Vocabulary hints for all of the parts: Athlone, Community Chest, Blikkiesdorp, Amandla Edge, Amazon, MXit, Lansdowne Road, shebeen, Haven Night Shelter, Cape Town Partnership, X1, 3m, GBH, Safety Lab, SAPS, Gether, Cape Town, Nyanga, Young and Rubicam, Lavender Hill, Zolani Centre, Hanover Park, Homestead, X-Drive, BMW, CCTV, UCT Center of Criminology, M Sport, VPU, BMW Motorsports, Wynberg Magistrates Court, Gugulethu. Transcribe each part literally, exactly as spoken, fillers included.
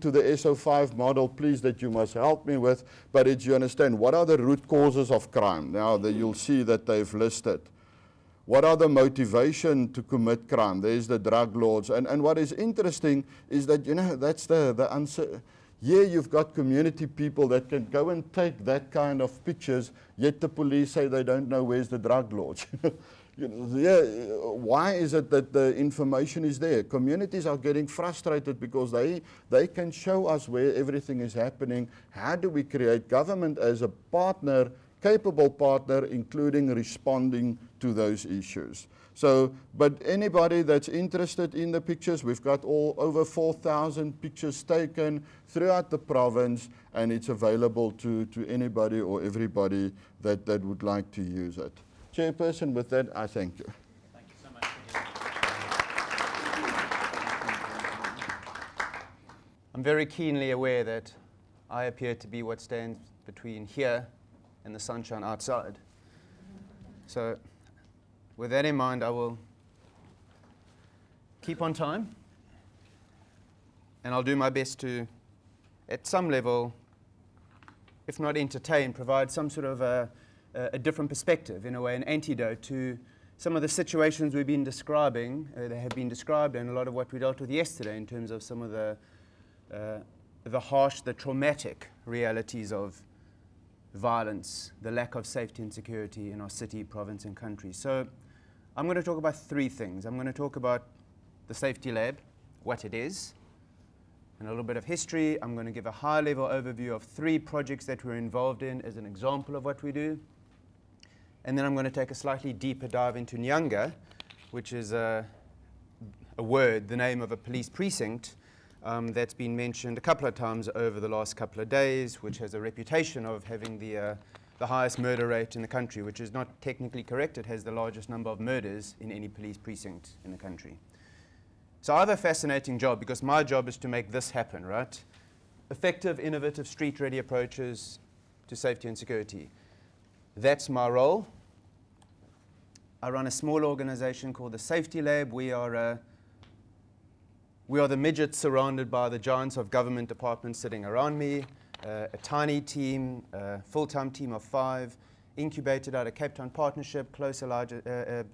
to the S O five model, please, that you must help me with, but it's, you understand, what are the root causes of crime? Now, that you'll see that they've listed. What are the motivation to commit crime? There's the drug lords. And, and what is interesting is that, you know, that's the, the answer. Here you've got community people that can go and take that kind of pictures, yet the police say they don't know where's the drug lords. You know, yeah, why is it that the information is there? Communities are getting frustrated because they, they can show us where everything is happening. How do we create government as a partner, capable partner, including responding to those issues? So, but anybody that's interested in the pictures, we've got all over four thousand pictures taken throughout the province, and it's available to, to anybody or everybody that, that would like to use it. Chairperson, with that, I thank you. Thank you so much. I'm very keenly aware that I appear to be what stands between here and the sunshine outside. So, with that in mind, I will keep on time, and I'll do my best to, at some level, if not entertain, provide some sort of a a different perspective, in a way, an antidote to some of the situations we've been describing, uh, that have been described, and a lot of what we dealt with yesterday in terms of some of the, uh, the harsh, the traumatic realities of violence, the lack of safety and security in our city, province, and country. So I'm going to talk about three things. I'm going to talk about the Safety Lab, what it is, and a little bit of history. I'm going to give a high-level overview of three projects that we're involved in as an example of what we do. And then I'm going to take a slightly deeper dive into Nyanga, which is a, a word, the name of a police precinct um, that's been mentioned a couple of times over the last couple of days, which has a reputation of having the, uh, the highest murder rate in the country, which is not technically correct. It has the largest number of murders in any police precinct in the country. So I have a fascinating job, because my job is to make this happen, right? Effective, innovative, street-ready approaches to safety and security. That's my role. I run a small organization called the Safety Lab. We are, uh, we are the midgets surrounded by the giants of government departments sitting around me, uh, a tiny team, a full-time team of five, incubated out of Cape Town Partnership, close larger,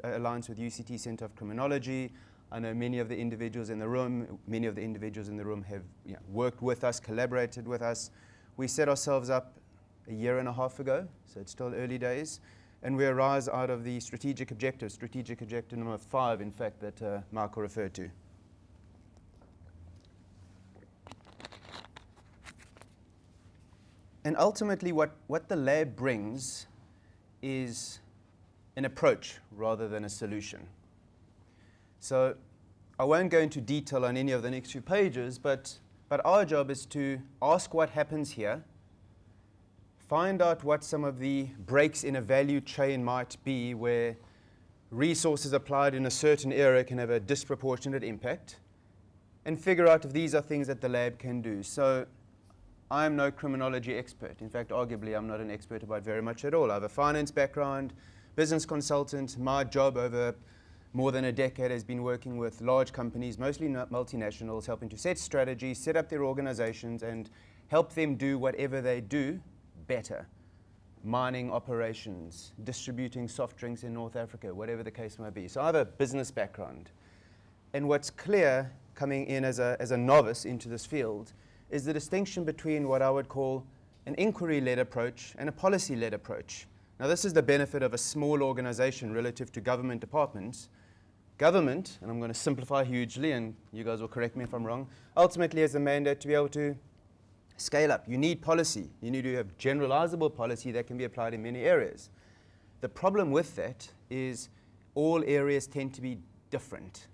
uh, uh, alliance with U C T Center of Criminology. I know many of the individuals in the room, many of the individuals in the room have you know, worked with us, collaborated with us. We set ourselves up a year and a half ago, so it's still early days, and we arise out of the strategic objective, strategic objective number five, in fact, that uh, Marco referred to. And ultimately, what, what the lab brings is an approach rather than a solution. So I won't go into detail on any of the next few pages, but, but our job is to ask what happens here, find out what some of the breaks in a value chain might be where resources applied in a certain area can have a disproportionate impact, and figure out if these are things that the lab can do. So I'm no criminology expert. In fact, arguably, I'm not an expert about very much at all. I have a finance background, business consultant. My job over more than a decade has been working with large companies, mostly multinationals, helping to set strategies, set up their organizations, and help them do whatever they do better. Mining operations, distributing soft drinks in North Africa, whatever the case may be. So I have a business background. And what's clear, coming in as a, as a novice into this field, is the distinction between what I would call an inquiry-led approach and a policy-led approach. Now, this is the benefit of a small organization relative to government departments. Government, and I'm going to simplify hugely, and you guys will correct me if I'm wrong, ultimately has a mandate to be able to scale up. You need policy. You need to have generalizable policy that can be applied in many areas. The problem with that is all areas tend to be different.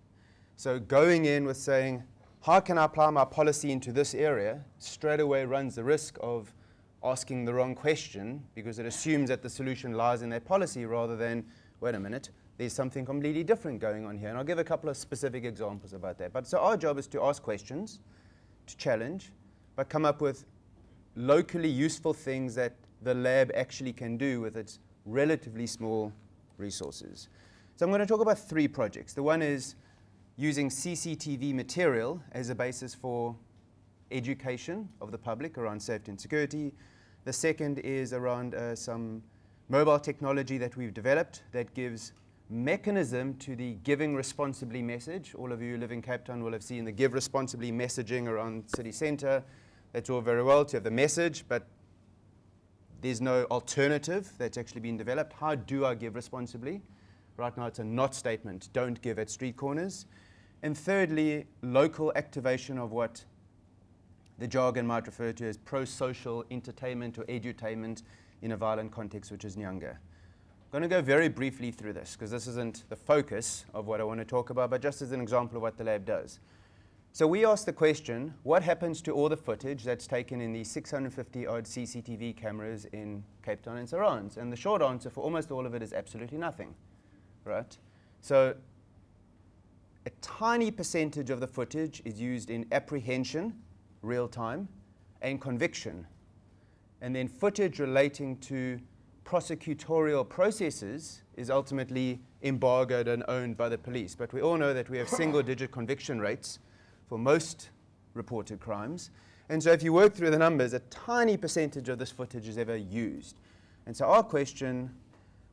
So going in with saying, how can I apply my policy into this area, straight away runs the risk of asking the wrong question, because it assumes that the solution lies in that policy rather than, wait a minute, there's something completely different going on here. And I'll give a couple of specific examples about that. But so our job is to ask questions, to challenge, but come up with locally useful things that the lab actually can do with its relatively small resources. So I'm going to talk about three projects. The one is using C C T V material as a basis for education of the public around safety and security. The second is around uh, some mobile technology that we've developed that gives mechanism to the Giving Responsibly message. All of you who live in Cape Town will have seen the Give Responsibly messaging around city centre. That's all very well to have the message, but there's no alternative that's actually been developed. How do I give responsibly? Right now it's a not statement. Don't give at street corners. And thirdly, local activation of what the jargon might refer to as pro-social entertainment or edutainment in a violent context, which is Nyanga. I'm going to go very briefly through this, because this isn't the focus of what I want to talk about, but just as an example of what the lab does. So we asked the question, what happens to all the footage that's taken in these six hundred fifty odd C C T V cameras in Cape Town and surrounds? And the short answer for almost all of it is absolutely nothing, right? So a tiny percentage of the footage is used in apprehension, real time, and conviction. And then footage relating to prosecutorial processes is ultimately embargoed and owned by the police. But we all know that we have single-digit conviction rates for most reported crimes. And so if you work through the numbers, a tiny percentage of this footage is ever used. And so our question,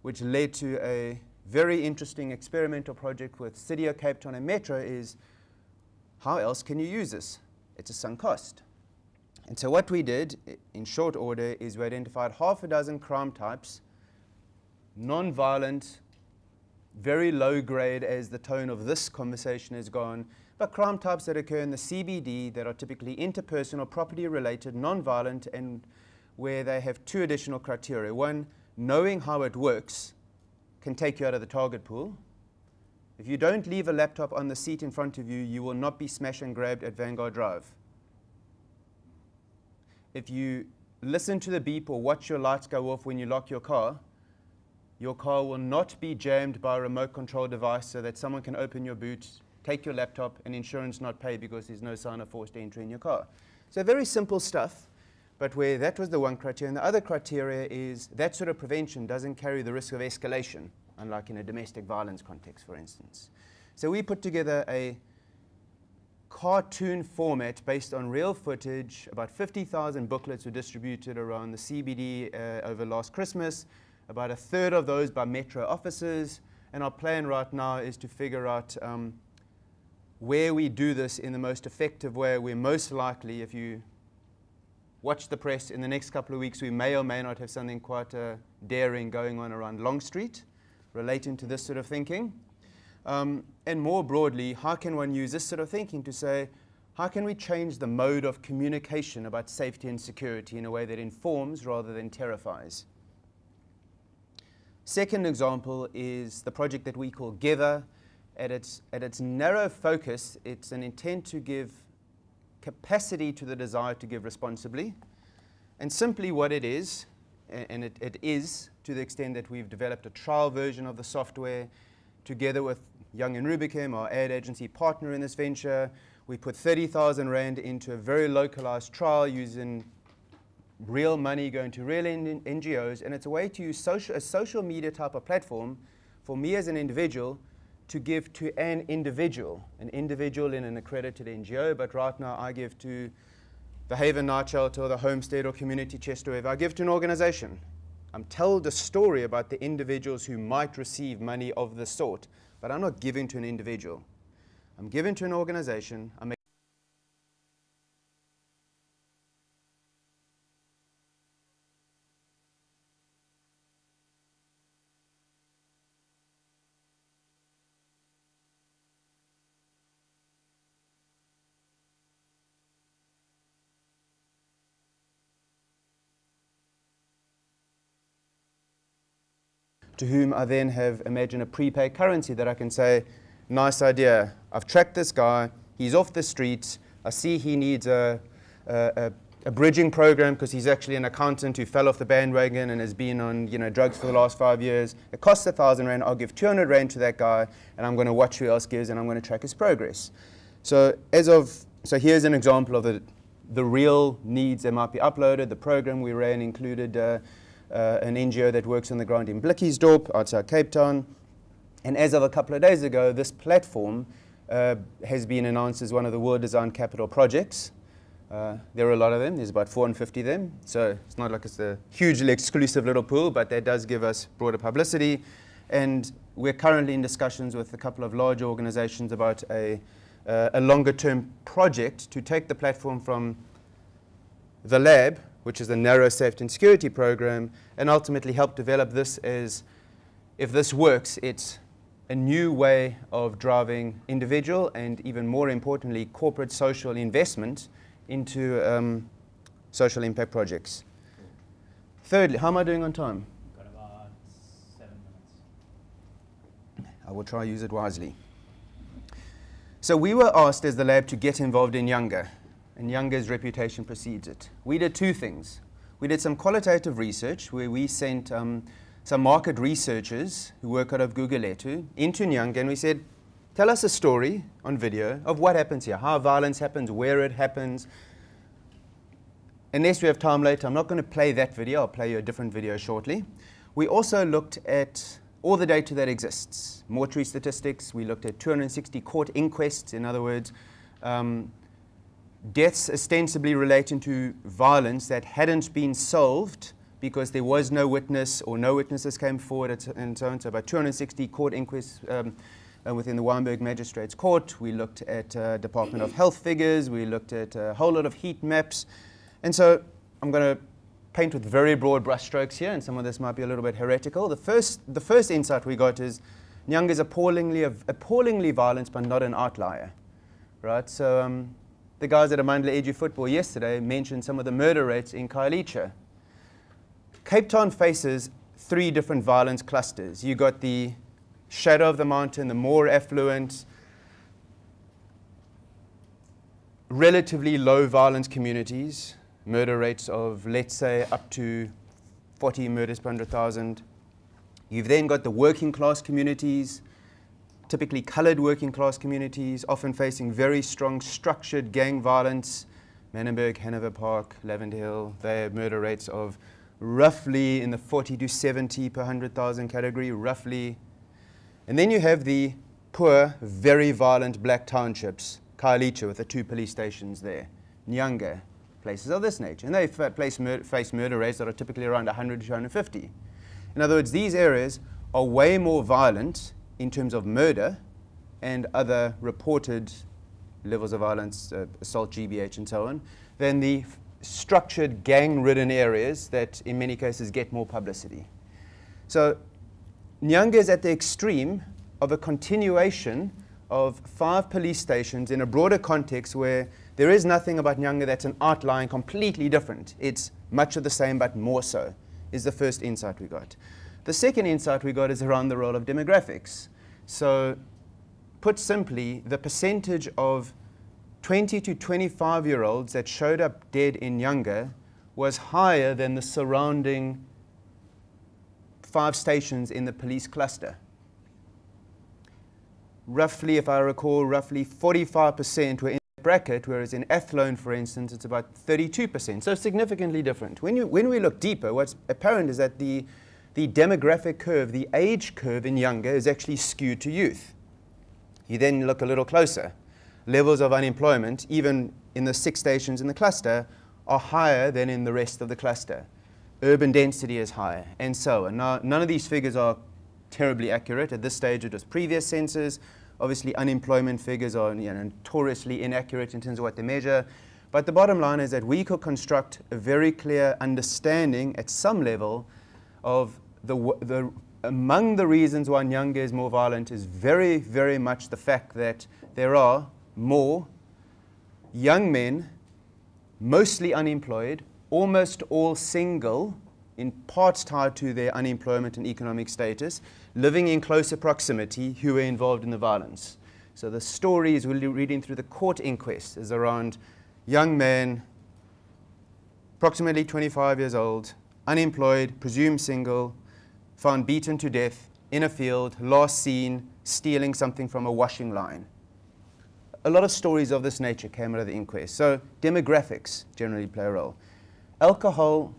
which led to a very interesting experimental project with City of Cape Town and Metro, is how else can you use this? It's a sunk cost. And so what we did, in short order, is we identified half a dozen crime types, non-violent, very low grade as the tone of this conversation has gone, but crime types that occur in the C B D that are typically interpersonal, property-related, non-violent, and where they have two additional criteria. One, knowing how it works can take you out of the target pool. If you don't leave a laptop on the seat in front of you, you will not be smash and grabbed at Vanguard Drive. If you listen to the beep or watch your lights go off when you lock your car, your car will not be jammed by a remote control device so that someone can open your boot, take your laptop, and insurance not paid because there's no sign of forced entry in your car. So very simple stuff, but where that was the one criteria. And the other criteria is that sort of prevention doesn't carry the risk of escalation, unlike in a domestic violence context, for instance. So we put together a cartoon format based on real footage. About fifty thousand booklets were distributed around the C B D uh, over last Christmas, about a third of those by Metro officers. And our plan right now is to figure out um, where we do this in the most effective way. We're most likely, if you watch the press in the next couple of weeks, we may or may not have something quite uh, daring going on around Long Street relating to this sort of thinking. Um, and more broadly, how can one use this sort of thinking to say, how can we change the mode of communication about safety and security in a way that informs rather than terrifies? Second example is the project that we call Gether. At its, at its narrow focus, it's an intent to give capacity to the desire to give responsibly. And simply what it is, and it, it is, to the extent that we've developed a trial version of the software together with Young and Rubicam, our ad agency partner in this venture. We put thirty thousand rand into a very localized trial using real money going to real N G Os, and it's a way to use social, a social media type of platform for me as an individual to give to an individual, an individual in an accredited N G O, but right now I give to the Haven Night Shelter or the Homestead or Community Chest or whatever. I give to an organization. I'm told a story about the individuals who might receive money of the sort, but I'm not giving to an individual. I'm giving to an organization. I'm to whom I then have, imagine, a prepaid currency that I can say, nice idea, I've tracked this guy, he's off the streets, I see he needs a, a, a bridging program because he's actually an accountant who fell off the bandwagon and has been on you know, drugs for the last five years. It costs a thousand rand, I'll give two hundred rand to that guy, and I'm going to watch who else gives, and I'm going to track his progress. So, as of, so here's an example of the, the real needs that might be uploaded. The program we ran included uh, Uh, an N G O that works on the ground in Blikkiesdorp, outside Cape Town. And as of a couple of days ago, this platform uh, has been announced as one of the World Design Capital projects. Uh, there are a lot of them. There's about four hundred fifty of them. So it's not like it's a hugely exclusive little pool, but that does give us broader publicity. And we're currently in discussions with a couple of larger organizations about a, uh, a longer-term project to take the platform from the lab, which is the narrow safety and security program, and ultimately help develop this as, if this works, it's a new way of driving individual and, even more importantly, corporate social investment into um, social impact projects. Cool. Thirdly, how am I doing on time? We've got about seven minutes. I will try to use it wisely. So we were asked as the lab to get involved in Nyanga, and Nyanga's reputation precedes it. We did two things. We did some qualitative research where we sent um, some market researchers who work out of Gugulethu into Nyanga, and we said, tell us a story on video of what happens here, how violence happens, where it happens. Unless we have time later, I'm not going to play that video. I'll play you a different video shortly. We also looked at all the data that exists, mortuary statistics. We looked at two hundred sixty court inquests, in other words, um, deaths ostensibly relating to violence that hadn't been solved because there was no witness or no witnesses came forward and so on. So about two hundred sixty court inquests. Um, Uh, within the Wynberg Magistrates Court. We looked at uh, Department of Health figures, we looked at a whole lot of heat maps. And so I'm going to paint with very broad brushstrokes here, and some of this might be a little bit heretical. The first, the first insight we got is Nyanga is appallingly, appallingly violent, but not an outlier. Right? So um, the guys at Amandla Edge football yesterday mentioned some of the murder rates in Khayelitsha. Cape Town faces three different violence clusters. You got the shadow of the mountain, the more affluent, relatively low violence communities, murder rates of, let's say, up to forty murders per one hundred thousand. You've then got the working class communities, typically colored working class communities, often facing very strong structured gang violence. Mannenberg, Hanover Park, Lavender Hill, they have murder rates of roughly in the forty to seventy per one hundred thousand category, roughly. And then you have the poor, very violent black townships, Khayelitsha with the two police stations there, Nyanga, places of this nature. And they face murder, face murder rates that are typically around one hundred to one hundred fifty. In other words, these areas are way more violent in terms of murder and other reported levels of violence, uh, assault, G B H and so on, than the structured gang-ridden areas that in many cases get more publicity. So Nyanga is at the extreme of a continuation of five police stations in a broader context where there is nothing about Nyanga that's an outlying completely different. It's much of the same, but more so, is the first insight we got. The second insight we got is around the role of demographics. So, put simply, the percentage of twenty to twenty-five-year-olds that showed up dead in Nyanga was higher than the surrounding five stations in the police cluster. Roughly, if I recall, roughly forty-five percent were in that bracket, whereas in Athlone, for instance, it's about thirty-two percent, so significantly different. When, you, when we look deeper, what's apparent is that the, the demographic curve, the age curve in Nyanga is actually skewed to youth. You then look a little closer. Levels of unemployment, even in the six stations in the cluster, are higher than in the rest of the cluster. Urban density is higher, and so on. Now, none of these figures are terribly accurate. At this stage, it was previous census. Obviously, unemployment figures are you know, notoriously inaccurate in terms of what they measure. But the bottom line is that we could construct a very clear understanding at some level of the, the among the reasons why Nyanga is more violent is very, very much the fact that there are more young men, mostly unemployed, almost all single, in parts tied to their unemployment and economic status, living in closer proximity who were involved in the violence. So the stories we're reading through the court inquest is around young man, approximately twenty-five years old, unemployed, presumed single, found beaten to death in a field, last seen stealing something from a washing line. A lot of stories of this nature came out of the inquest. So demographics generally play a role. Alcohol,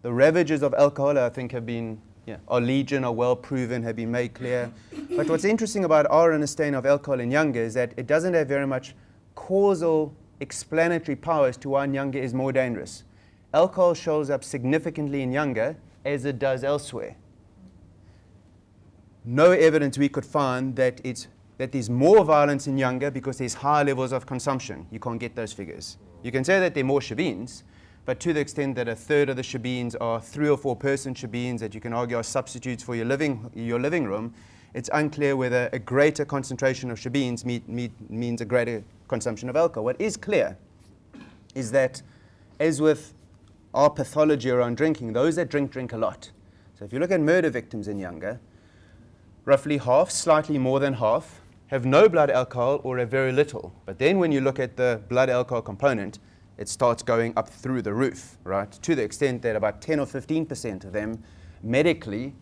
the ravages of alcohol, I think, have been, yeah, are legion, are well proven, have been made clear. But what's interesting about our understanding of alcohol in Nyanga is that it doesn't have very much causal explanatory power as to why Nyanga is more dangerous. Alcohol shows up significantly in Nyanga as it does elsewhere. No evidence we could find that, it's, that there's more violence in Nyanga because there's high levels of consumption. You can't get those figures. You can say that there are more shebeens, but to the extent that a third of the shebeens are three or four person shebeens that you can argue are substitutes for your living, your living room, it's unclear whether a greater concentration of shebeens meet, meet, means a greater consumption of alcohol. What is clear is that, as with our pathology around drinking, those that drink, drink a lot. So if you look at murder victims in Nyanga, roughly half, slightly more than half, have no blood alcohol or have very little. But then when you look at the blood alcohol component, it starts going up through the roof, right? To the extent that about ten or fifteen percent of them medically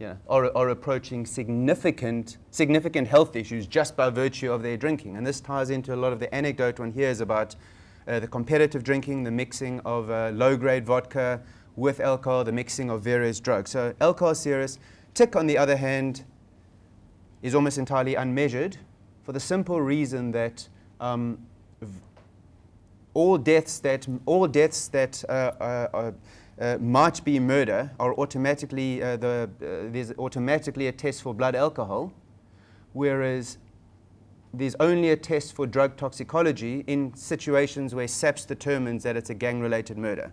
yeah, are, are approaching significant, significant health issues just by virtue of their drinking. And this ties into a lot of the anecdote one hears about uh, the competitive drinking, the mixing of uh, low-grade vodka with alcohol, the mixing of various drugs. So alcohol is serious. Tick, on the other hand, is almost entirely unmeasured for the simple reason that um, all deaths that, all deaths that uh, uh, uh, might be murder are automatically, uh, the, uh, there's automatically a test for blood alcohol, whereas there's only a test for drug toxicology in situations where SAPS determines that it's a gang-related murder.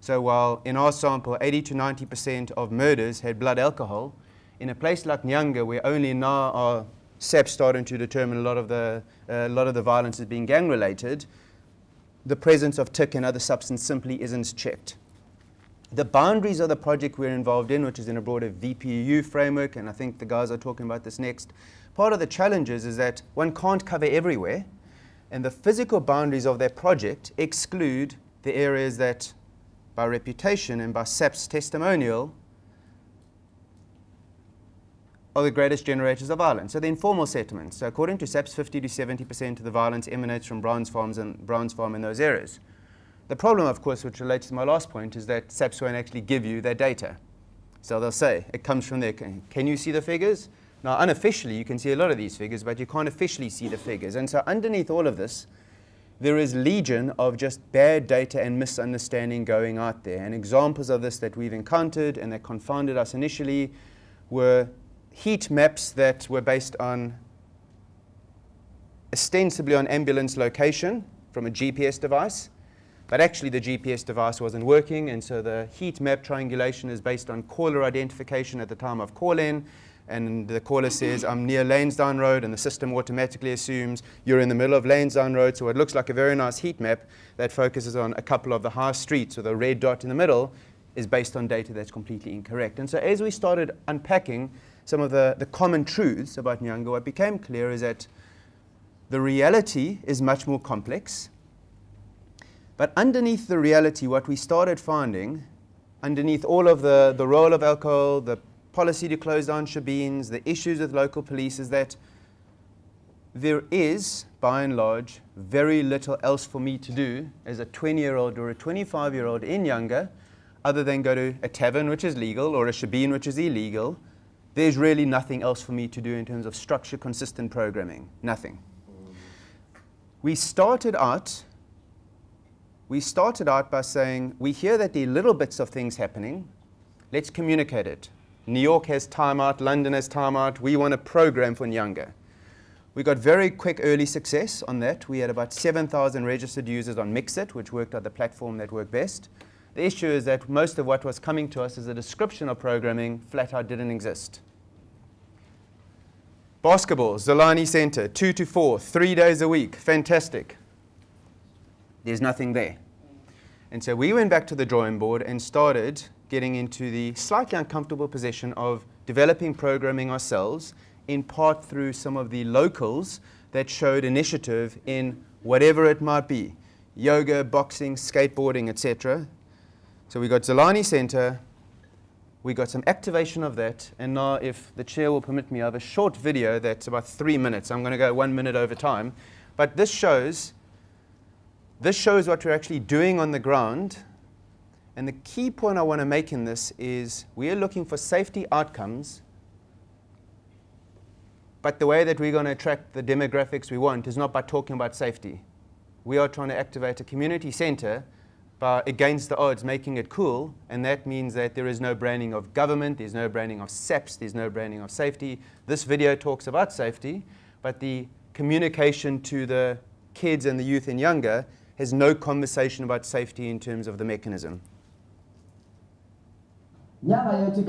So while in our sample eighty to ninety percent of murders had blood alcohol, in a place like Nyanga, where only now are SAPs starting to determine a lot of the, uh, a lot of the violence is being gang-related, the presence of tick and other substance simply isn't checked. The boundaries of the project we're involved in, which is in a broader V P U framework, and I think the guys are talking about this next, part of the challenges is that one can't cover everywhere, and the physical boundaries of that project exclude the areas that, by reputation and by SAP's testimonial, are the greatest generators of violence. So the informal settlements. So according to SAPS, fifty to seventy percent of the violence emanates from Brown's farms and Brown's farm in those areas. The problem, of course, which relates to my last point, is that SAPS won't actually give you their data. So they'll say, it comes from there. Can you see the figures? Now, unofficially, you can see a lot of these figures, but you can't officially see the figures. And so underneath all of this, there is legion of just bad data and misunderstanding going out there. And examples of this that we've encountered and that confounded us initially were heat maps that were based on, ostensibly on ambulance location from a G P S device, but actually the G P S device wasn't working, and so the heat map triangulation is based on caller identification at the time of call-in, and the caller says, I'm near Lansdowne Road, and the system automatically assumes you're in the middle of Lansdowne Road, so it looks like a very nice heat map that focuses on a couple of the high streets, so the red dot in the middle is based on data that's completely incorrect. And so as we started unpacking some of the, the common truths about Nyanga, what became clear is that the reality is much more complex. But underneath the reality, what we started finding, underneath all of the, the role of alcohol, the policy to close down shebeens, the issues with local police, is that there is, by and large, very little else for me to do as a twenty-year-old or a twenty-five-year-old in Nyanga, other than go to a tavern, which is legal, or a shebeen, which is illegal. There's really nothing else for me to do in terms of structure, consistent programming. Nothing. We started out, we started out by saying, we hear that there are little bits of things happening. Let's communicate it. New York has time out. London has time out. We want a program for Nyanga. We got very quick early success on that. We had about seven thousand registered users on MXit, which worked out the platform that worked best. The issue is that most of what was coming to us as a description of programming flat out didn't exist. Basketball, Zolani Centre, two to four, three days a week, fantastic. There's nothing there. And so we went back to the drawing board and started getting into the slightly uncomfortable position of developing programming ourselves, in part through some of the locals that showed initiative in whatever it might be, yoga, boxing, skateboarding, et cetera. So we got Zolani Centre, we got some activation of that, and now if the chair will permit me, I have a short video that's about three minutes. I'm going to go one minute over time. But this shows, this shows what we're actually doing on the ground. And the key point I want to make in this is we are looking for safety outcomes, but the way that we're going to attract the demographics we want is not by talking about safety. we are trying to activate a community centre by, against the odds, making it cool, and that means that there is no branding of government, there's no branding of S A P S, there's no branding of safety. This video talks about safety, but the communication to the kids and the youth and younger has no conversation about safety in terms of the mechanism. Yeah, we play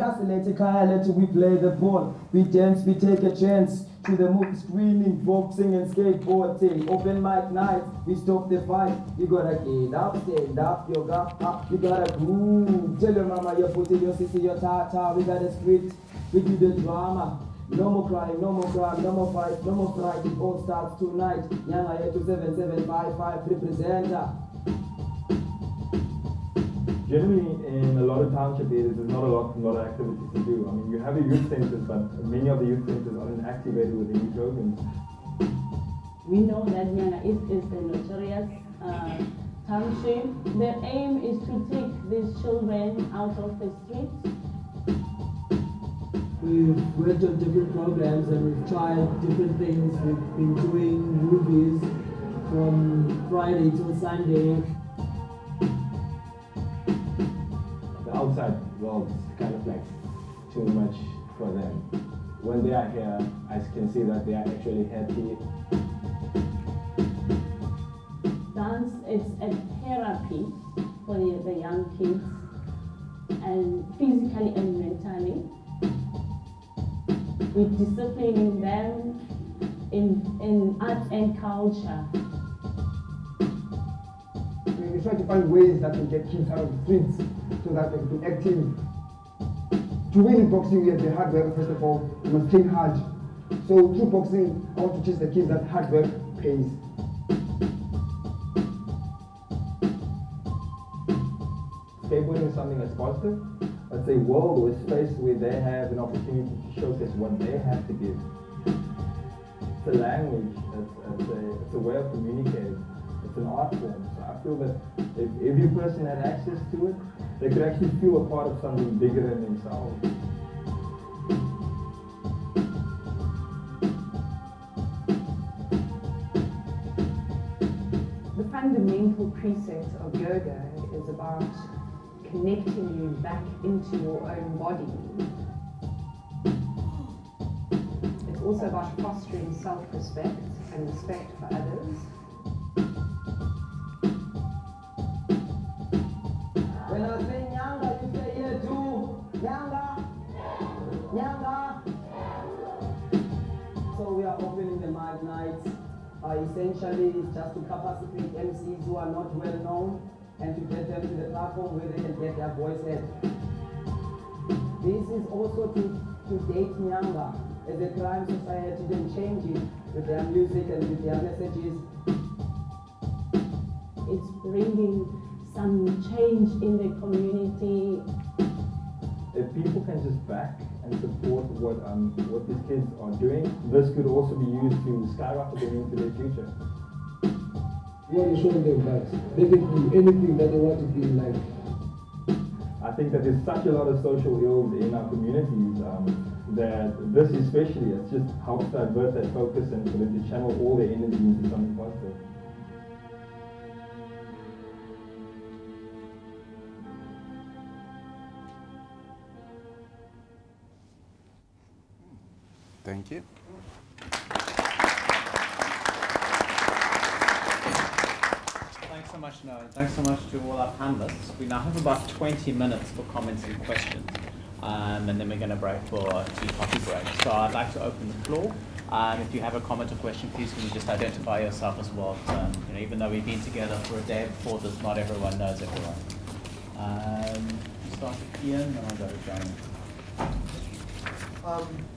the ball, we dance, we take a chance to the move, screaming, boxing and skateboarding. Open mic night, we stop the fight. You gotta get up, stand up, yoga up, you gotta groove. Tell your mama, your pussy, your sissy, your tata. We got a script, we do the drama. No more crying, no more crime, no more fight, no more fright. It all starts tonight. Nyanga yetu seven seven five five representer. Generally, in a lot of township areas, there's not a lot, a lot of activities to do. I mean, you have a youth centres, but many of the youth centres aren't activated with the youth programs. We know that Nyanga is, is a notorious uh, township. Their aim is to take these children out of the streets. We've worked on different programs and we've tried different things. We've been doing movies from Friday till Sunday. Outside world is kind of like too much for them. When they are here, I can see that they are actually happy. Dance is a therapy for the, the young kids, and physically and mentally. We're disciplining them in, in art and culture. We try to find ways that we get kids out of the streets so that they can be active. To win in boxing, we have the hard work, first of all, we must train hard. So through boxing, I want to teach the kids that hard work pays. Skateboarding is something that's positive. It's a world or a space where they have an opportunity to showcase what they have to give. It's a language, it's, it's, a, it's a way of communicating. It's an art form, so I feel that if every person had access to it, they could actually feel a part of something bigger than themselves. The fundamental precept of yoga is about connecting you back into your own body. It's also about fostering self-respect and respect for others. When I say Nyanga, you say yeah too. Nyanga, Nyanga. So we are opening the mad nights. Uh, essentially, it's just to capacitate M Cs who are not well known and to get them to the platform where they can get their voice heard. This is also to, to date Nyanga as a crime society and change it with their music and with their messages. It's bringing some change in the community. If people can just back and support what um what these kids are doing, this could also be used to skyrocket them into their future. We want to show them that they can do anything that they want to be in life. I think that there's such a lot of social ills in our communities um, that this especially, it just helps divert that focus and for them to channel all their energy into something positive. Thank you. Thanks so much, Noah. Thanks so much to all our panelists. We now have about twenty minutes for comments and questions, um, and then we're going to break for a tea coffee break. So I'd like to open the floor. Um, if you have a comment or question, please can you just identify yourself as well. Um, you know, even though we've been together for a day before this, not everyone knows everyone. Um, start with Ian, and I'll go with John. Um,